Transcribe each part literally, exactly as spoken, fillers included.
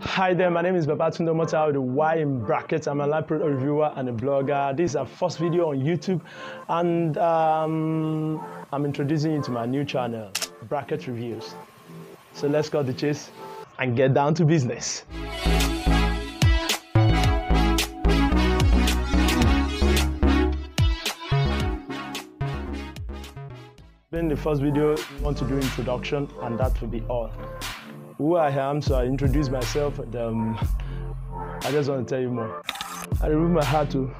Hi there, my name is Babatunde Motayo, the Y in brackets. I'm a live product reviewer and a blogger. This is our first video on YouTube, and um, I'm introducing you to my new channel, Bracket Reviews. So let's cut the chase and get down to business. In the first video, we want to do introduction, and that will be all. Who I am, so I introduce myself, and um, I just want to tell you more. I remove my hat to,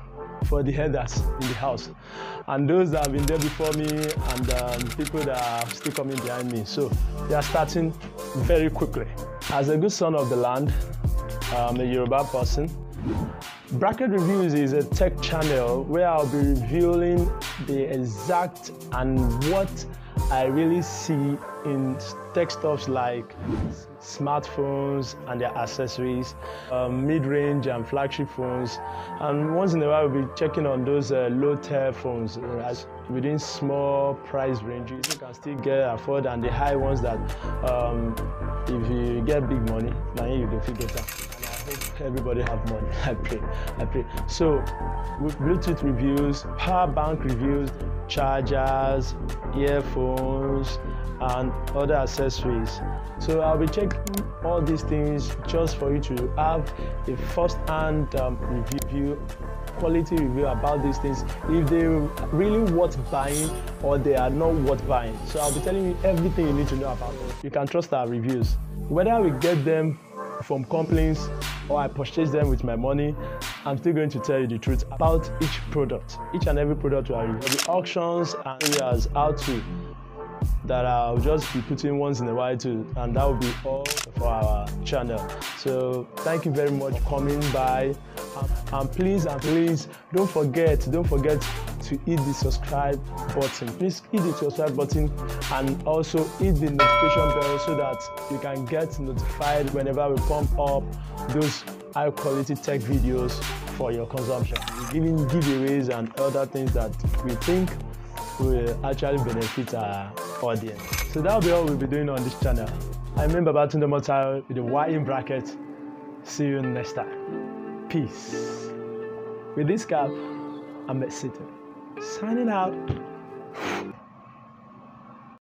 for the headers in the house, and those that have been there before me, and um, people that are still coming behind me. So they are starting very quickly. As a good son of the land, I'm a Yoruba person. Bracket Reviews is a tech channel where I'll be revealing the exact and what I really see in tech stuff like smartphones and their accessories, um, mid-range and flagship phones, and once in a while we'll be checking on those uh, low-tier phones uh, within small price ranges. You can still get afford, and the high ones that um, if you get big money, now you go figure it out. Everybody have money, I pray, I pray. So, with Bluetooth reviews, power bank reviews, chargers, earphones, and other accessories. So I'll be checking all these things just for you to have a first-hand um, review, quality review about these things, if they are really worth buying or they are not worth buying. So I'll be telling you everything you need to know about them. You can trust our reviews. Whether we get them from complaints or I purchase them with my money, I'm still going to tell you the truth about each product, each and every product we are reviewing. The auctions and areas out to that I'll just be putting once in a while too, and that will be all for our channel. So thank you very much for coming by, and please and please don't forget don't forget to hit the subscribe button. Please hit the subscribe button and also hit the notification bell so that you can get notified whenever we pump up those high quality tech videos for your consumption. We're giving giveaways and other things that we think will actually benefit our audience. So that'll be all we'll be doing on this channel. I'm Babatunde Motayo with a Y in bracket. See you next time. Peace. With this cap, I'm at City. Signing out.